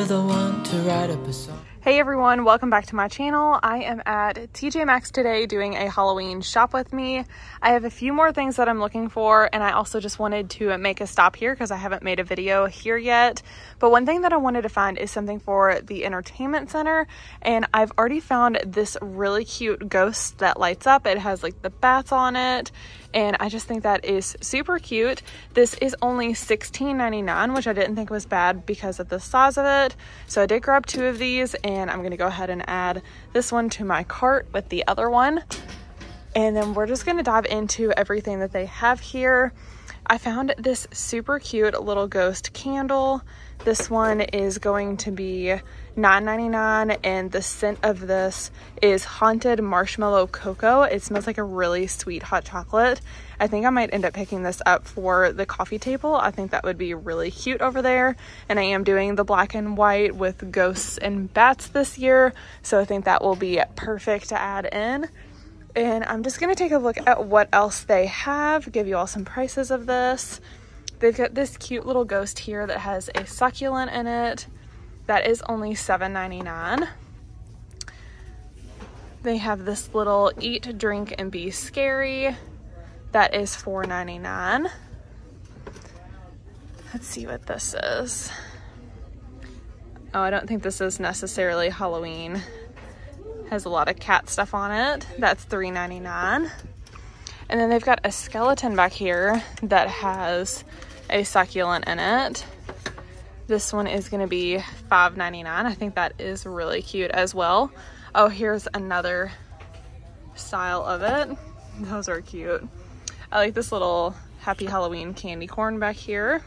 You're the one to write up a song. Hey everyone, welcome back to my channel. I am at TJ Maxx today doing a Halloween shop with me. I have a few more things that I'm looking for, and I also just wanted to make a stop here because I haven't made a video here yet. But one thing that I wanted to find is something for the entertainment center, and I've already found this really cute ghost that lights up. It has like the bats on it, and I just think that is super cute. This is only $16.99, which I didn't think was bad because of the size of it. So I did grab two of these, and I'm gonna go ahead and add this one to my cart with the other one. And then we're just gonna dive into everything that they have here. I found this super cute little ghost candle. This one is going to be $9.99, and the scent of this is Haunted Marshmallow Cocoa. It smells like a really sweet hot chocolate. I think I might end up picking this up for the coffee table. I think that would be really cute over there. And I am doing the black and white with ghosts and bats this year, so I think that will be perfect to add in. And I'm just going to take a look at what else they have, give you all some prices of this. They've got this cute little ghost here that has a succulent in it. That is only $7.99. They have this little eat, drink, and be scary. That is $4.99. Let's see what this is. Oh, I don't think this is necessarily Halloween. Has a lot of cat stuff on it. That's $3.99. And then they've got a skeleton back here that has a succulent in it. This one is gonna be $5.99. I think that is really cute as well. Oh, here's another style of it. Those are cute. I like this little Happy Halloween candy corn back here.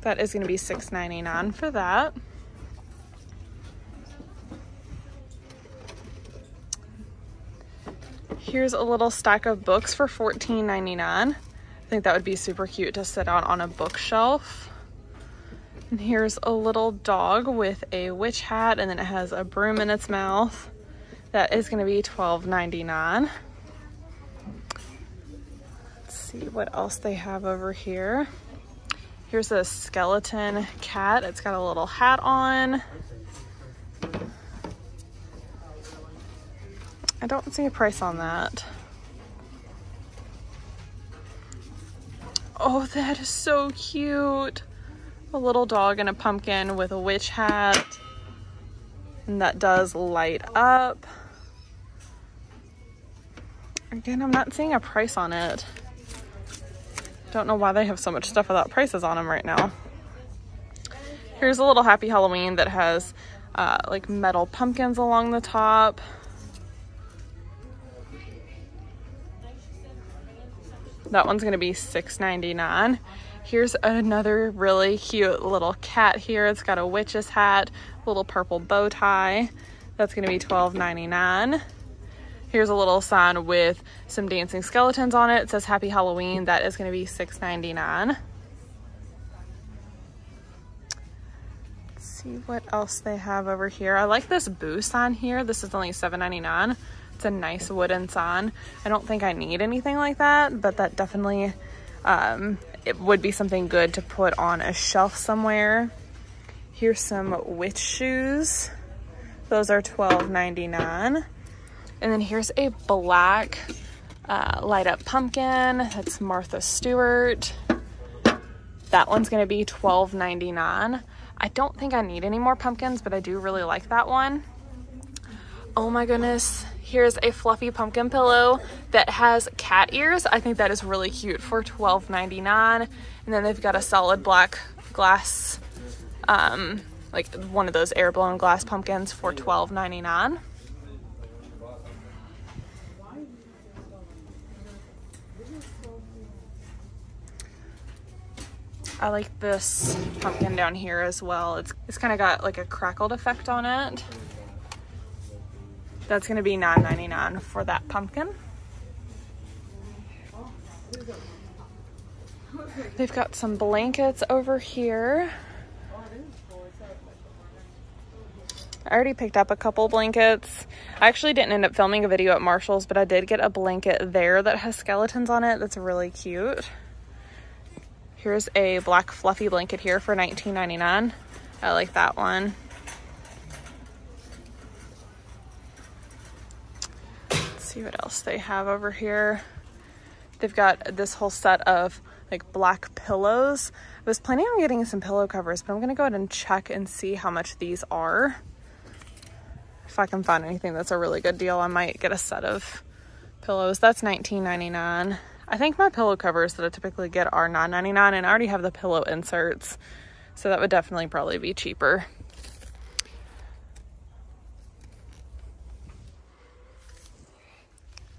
That is gonna be $6.99 for that. Here's a little stack of books for $14.99. I think that would be super cute to sit out on a bookshelf. And here's a little dog with a witch hat, and then it has a broom in its mouth. That is gonna be $12.99. Let's see what else they have over here. Here's a skeleton cat. It's got a little hat on. I don't see a price on that. Oh, that is so cute. A little dog and a pumpkin with a witch hat. And that does light up. Again, I'm not seeing a price on it. Don't know why they have so much stuff without prices on them right now. Here's a little Happy Halloween that has like metal pumpkins along the top. That one's gonna be $6.99. Here's another really cute little cat here. It's got a witch's hat, little purple bow tie. That's gonna be $12.99. Here's a little sign with some dancing skeletons on it. It says Happy Halloween. That is gonna be $6.99. Let's see what else they have over here. I like this boo sign here. This is only $7.99. It's a nice wooden sign. I don't think I need anything like that, but that definitely it would be something good to put on a shelf somewhere. Here's some witch shoes. Those are $12.99. And then here's a black light up pumpkin. That's Martha Stewart. That one's gonna be $12.99. I don't think I need any more pumpkins, but I do really like that one. Oh my goodness. Here's a fluffy pumpkin pillow that has cat ears. I think that is really cute for $12.99. And then they've got a solid black glass, like one of those air blown glass pumpkins for $12.99. I like this pumpkin down here as well. It's kind of got like a crackled effect on it. That's gonna be $9.99 for that pumpkin. They've got some blankets over here. I already picked up a couple blankets. I actually didn't end up filming a video at Marshall's, but I did get a blanket there that has skeletons on it. That's really cute. Here's a black fluffy blanket here for $19.99. I like that one. Let's see what else they have over here. They've got this whole set of like black pillows. I was planning on getting some pillow covers, but I'm gonna go ahead and check and see how much these are. If I can find anything that's a really good deal, I might get a set of pillows. That's $19.99. I think my pillow covers that I typically get are $9.99, and I already have the pillow inserts, so that would definitely probably be cheaper.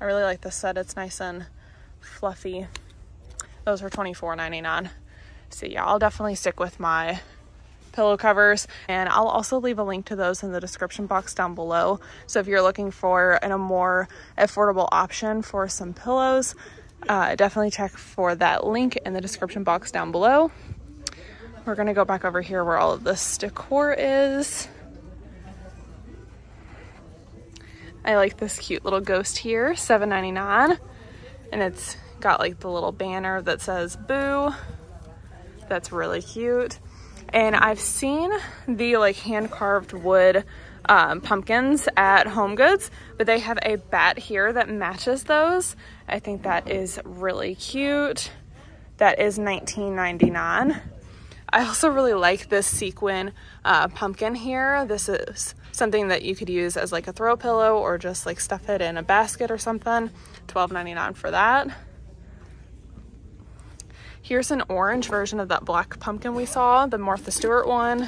I really like this set. It's nice and fluffy. Those were $24.99. So yeah, I'll definitely stick with my pillow covers, and I'll also leave a link to those in the description box down below. So if you're looking for a more affordable option for some pillows, definitely check for that link in the description box down below. We're gonna go back over here where all of this decor is. I like this cute little ghost here, $7.99, and it's got like the little banner that says boo. That's really cute. And I've seen the like hand carved wood pumpkins at HomeGoods, but they have a bat here that matches those. I think that is really cute. That is $19.99. I also really like this sequin pumpkin here. This is something that you could use as like a throw pillow or just like stuff it in a basket or something. $12.99 for that. Here's an orange version of that black pumpkin we saw, the Martha Stewart one.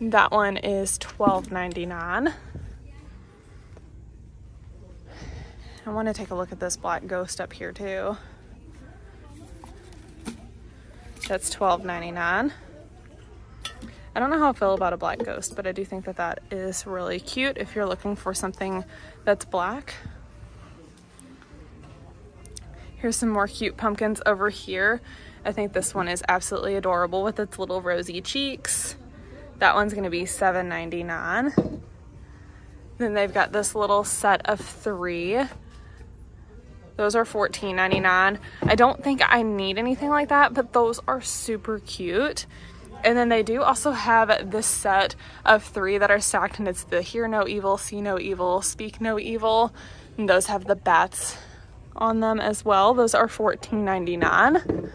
That one is $12.99. I want to take a look at this black ghost up here too. That's $12.99. I don't know how I feel about a black ghost, but I do think that that is really cute if you're looking for something that's black. Here's some more cute pumpkins over here. I think this one is absolutely adorable with its little rosy cheeks. That one's gonna be $7.99. Then they've got this little set of three. Those are $14.99. I don't think I need anything like that, but those are super cute. And then they do also have this set of three that are stacked, and it's the Hear No Evil, See No Evil, Speak No Evil. And those have the bats on them as well. Those are $14.99.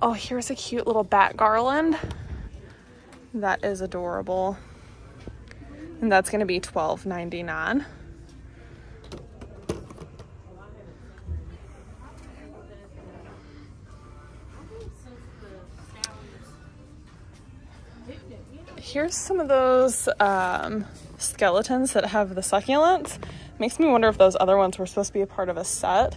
Oh, here's a cute little bat garland. That is adorable. And that's going to be $12.99. Here's some of those skeletons that have the succulents. Makes me wonder if those other ones were supposed to be a part of a set,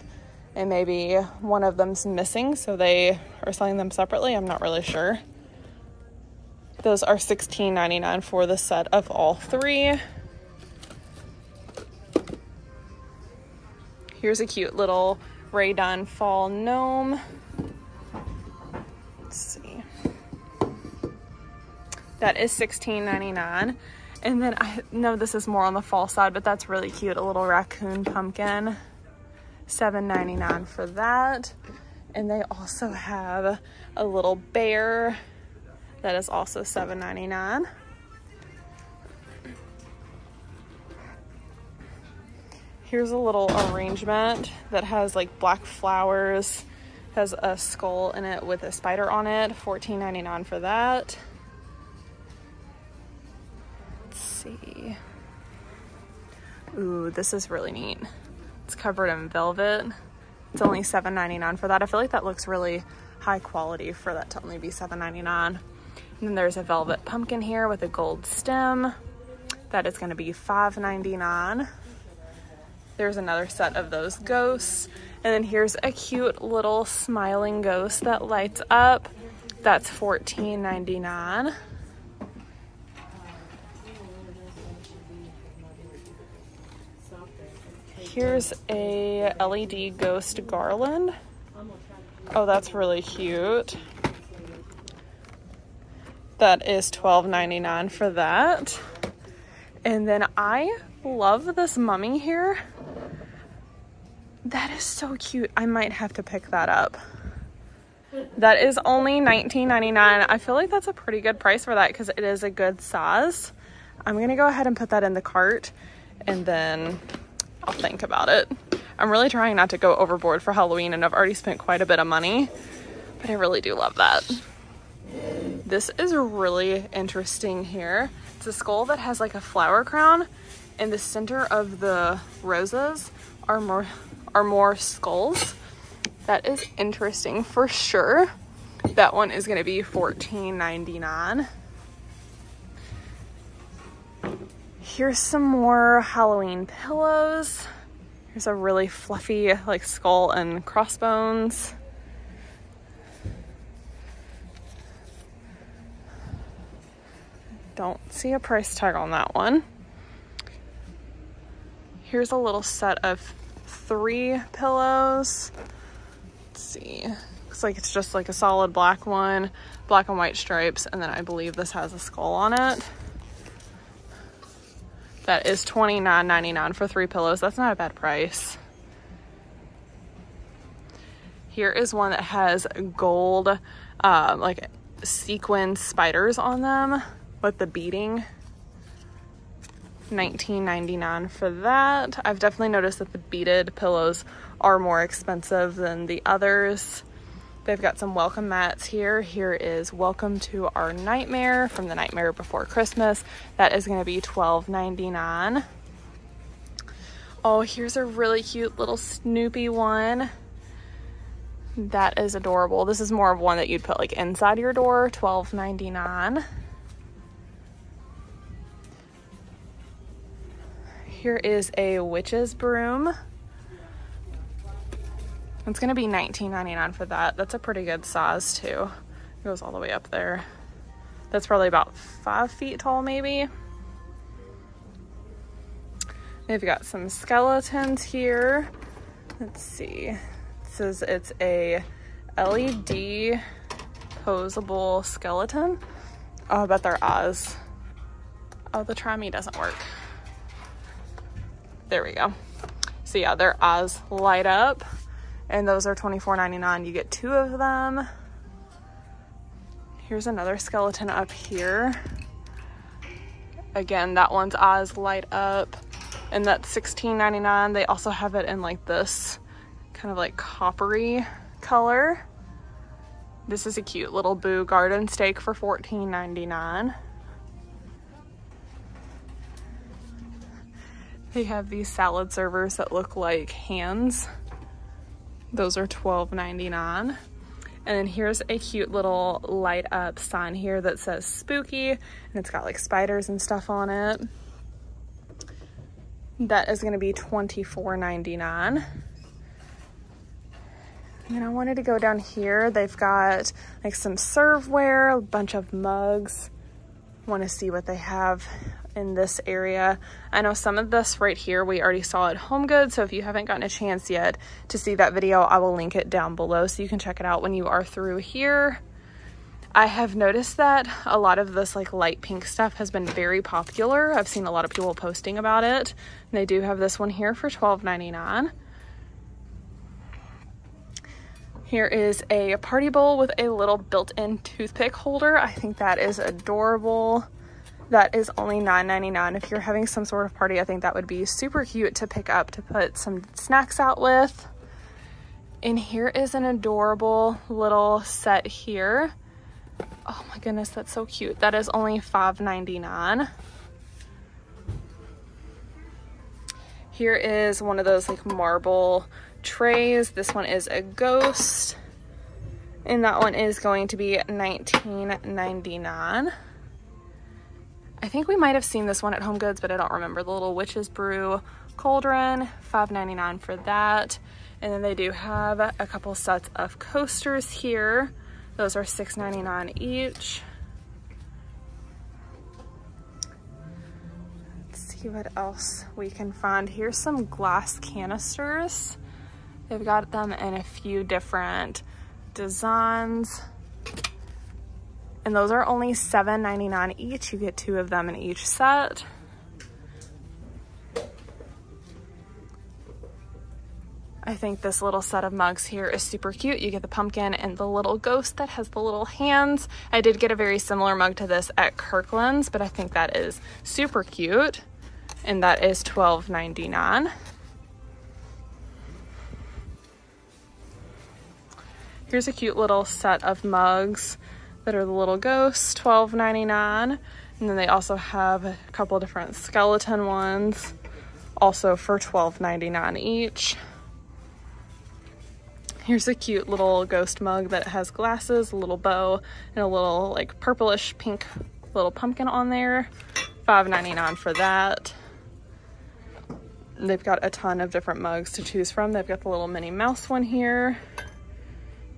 and maybe one of them's missing, so they are selling them separately. I'm not really sure. Those are $16.99 for the set of all three. Here's a cute little Ray Dunn fall gnome. Let's see. That is $16.99. And then I know this is more on the fall side, but that's really cute. A little raccoon pumpkin. $7.99 for that. And they also have a little bear that is also $7.99. Here's a little arrangement that has like black flowers, has a skull in it with a spider on it, $14.99 for that. Let's see. Ooh, this is really neat. It's covered in velvet. It's only $7.99 for that. I feel like that looks really high quality for that to only be $7.99. And then there's a velvet pumpkin here with a gold stem. That is going to be $5.99. There's another set of those ghosts. And then here's a cute little smiling ghost that lights up. That's $14.99. Here's a LED ghost garland. Oh, that's really cute. That is $12.99 for that. And then I love this mummy here. That is so cute. I might have to pick that up. That is only $19.99. I feel like that's a pretty good price for that because it is a good size. I'm going to go ahead and put that in the cart and then I'll think about it. I'm really trying not to go overboard for Halloween, and I've already spent quite a bit of money, but I really do love that. This is really interesting here. It's a skull that has like a flower crown, and the center of the roses are more skulls. That is interesting for sure. That one is gonna be $14.99. Here's some more Halloween pillows. Here's a really fluffy like skull and crossbones. Don't see a price tag on that one. Here's a little set of 3 pillows. Let's see. Looks like it's just like a solid black one, black and white stripes, and then I believe this has a skull on it. That is $29.99 for 3 pillows. That's not a bad price. Here is one that has gold, like sequin spiders on them with the beading. $19.99 for that. I've definitely noticed that the beaded pillows are more expensive than the others. They've got some welcome mats here. Here is Welcome to Our Nightmare from the Nightmare Before Christmas. That is going to be $12.99. Oh, here's a really cute little Snoopy one. That is adorable. This is more of one that you'd put like inside your door. $12.99. Here is a witch's broom. It's gonna be $19.99 for that. That's a pretty good size too. It goes all the way up there. That's probably about 5 feet tall maybe. They've got some skeletons here. Let's see. It says it's a LED posable skeleton. Oh, I bet their eyes. Oh, the try me doesn't work. There we go. So yeah, their eyes light up, and those are $24.99. You get 2 of them. Here's another skeleton up here. Again, that one's eyes light up, and that's $16.99. They also have it in like this kind of like coppery color. This is a cute little Boo garden stake for $14.99. They have these salad servers that look like hands. Those are $12.99. And then here's a cute little light up sign here that says spooky, and it's got like spiders and stuff on it. That is gonna be $24.99. And then I wanted to go down here. They've got like some serveware, a bunch of mugs. Want to see what they have in this area. I know some of this right here we already saw at HomeGoods, so if you haven't gotten a chance yet to see that video, I will link it down below so you can check it out when you are through here. I have noticed that a lot of this like light pink stuff has been very popular. I've seen a lot of people posting about it. They do have this one here for $12.99. Here is a party bowl with a little built-in toothpick holder. I think that is adorable. That is only $9.99. If you're having some sort of party, I think that would be super cute to pick up to put some snacks out with. And here is an adorable little set here. Oh my goodness, that's so cute. That is only $5.99. Here is one of those like marble trays. This one is a ghost, and that one is going to be $19.99. I think we might have seen this one at HomeGoods, but I don't remember. The little witch's brew cauldron, $5.99 for that. And then they do have a couple sets of coasters here. Those are $6.99 each. Let's see what else we can find. Here's some glass canisters. They've got them in a few different designs. And those are only $7.99 each. You get 2 of them in each set. I think this little set of mugs here is super cute. You get the pumpkin and the little ghost that has the little hands. I did get a very similar mug to this at Kirkland's, but I think that is super cute. And that is $12.99. Here's a cute little set of mugs that are the little ghosts, $12.99. And then they also have a couple different skeleton ones, also for $12.99 each. Here's a cute little ghost mug that has glasses, a little bow, and a little like purplish pink little pumpkin on there, $5.99 for that. They've got a ton of different mugs to choose from. They've got the little Minnie Mouse one here.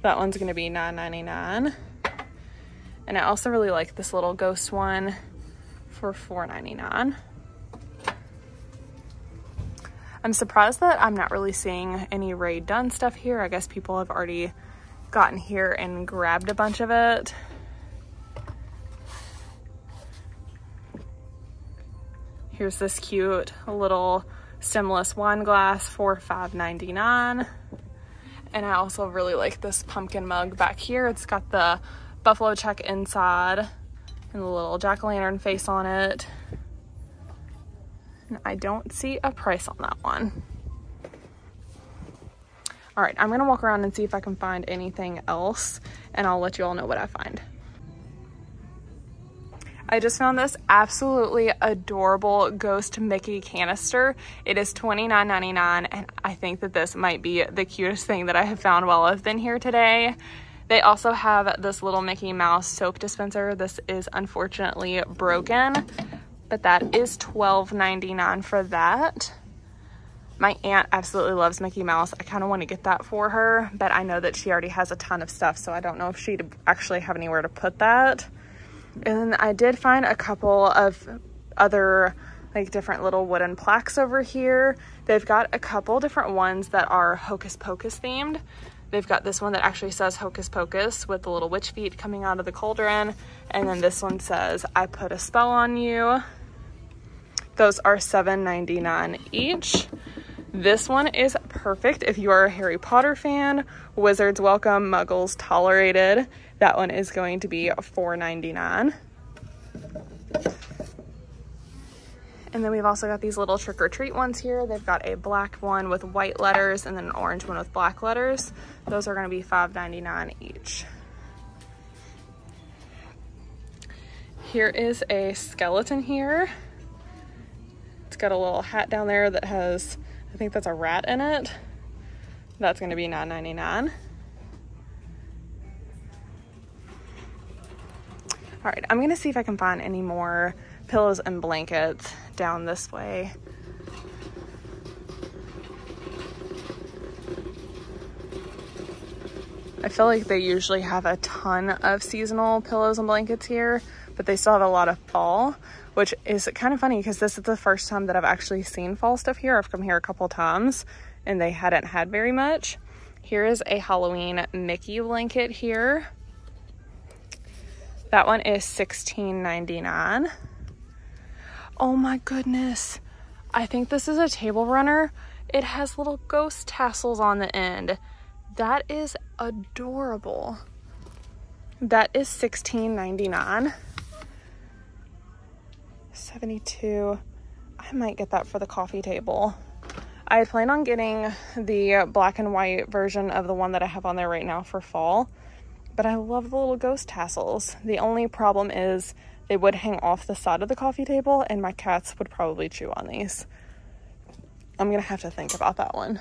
That one's gonna be $9.99. And I also really like this little ghost one for $4.99. I'm surprised that I'm not really seeing any Ray Dunn stuff here. I guess people have already gotten here and grabbed a bunch of it. Here's this cute little stemless wine glass for $5.99. And I also really like this pumpkin mug back here. It's got the buffalo check inside and the little jack-o'-lantern face on it. And I don't see a price on that one. All right, I'm gonna walk around and see if I can find anything else, and I'll let you all know what I find. I just found this absolutely adorable Ghost Mickey canister. It is $29.99, and I think that this might be the cutest thing that I have found while I've been here today. They also have this little Mickey Mouse soap dispenser. This is unfortunately broken, but that is $12.99 for that. My aunt absolutely loves Mickey Mouse. I kind of want to get that for her, but I know that she already has a ton of stuff, so I don't know if she'd actually have anywhere to put that. And then I did find a couple of other like different little wooden plaques over here. They've got a couple different ones that are Hocus Pocus themed. They've got this one that actually says Hocus Pocus with the little witch feet coming out of the cauldron. And then this one says, I put a spell on you. Those are $7.99 each. This one is perfect if you are a Harry Potter fan. Wizards welcome, Muggles tolerated. That one is going to be $4.99. And then we've also got these little trick-or-treat ones here. They've got a black one with white letters and then an orange one with black letters. Those are gonna be $5.99 each. Here is a skeleton here. It's got a little hat down there that has, I think that's a rat in it. That's gonna be $9.99. All right, I'm gonna see if I can find any more pillows and blankets down this way. I feel like they usually have a ton of seasonal pillows and blankets here, but they still have a lot of fall, which is kind of funny because this is the first time that I've actually seen fall stuff here. I've come here a couple times and they hadn't had very much. Here is a Halloween Mickey blanket here. That one is $16.99. Oh my goodness. I think this is a table runner. It has little ghost tassels on the end. That is adorable. That is $16.99. 72. I might get that for the coffee table. I had planned on getting the black and white version of the one that I have on there right now for fall, but I love the little ghost tassels. The only problem is they would hang off the side of the coffee table and my cats would probably chew on these. I'm gonna have to think about that one.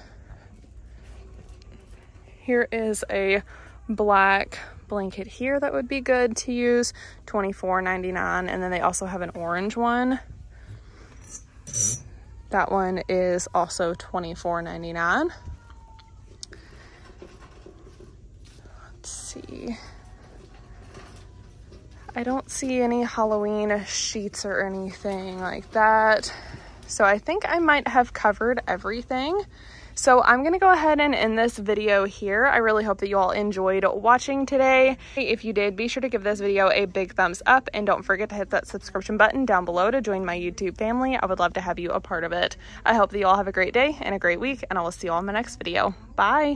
Here is a black blanket here that would be good to use, $24.99, and then they also have an orange one. That one is also $24.99. Let's see. I don't see any Halloween sheets or anything like that. So I think I might have covered everything. So I'm gonna go ahead and end this video here. I really hope that you all enjoyed watching today. If you did, be sure to give this video a big thumbs up and don't forget to hit that subscription button down below to join my YouTube family. I would love to have you a part of it. I hope that you all have a great day and a great week, and I will see you all in my next video. Bye.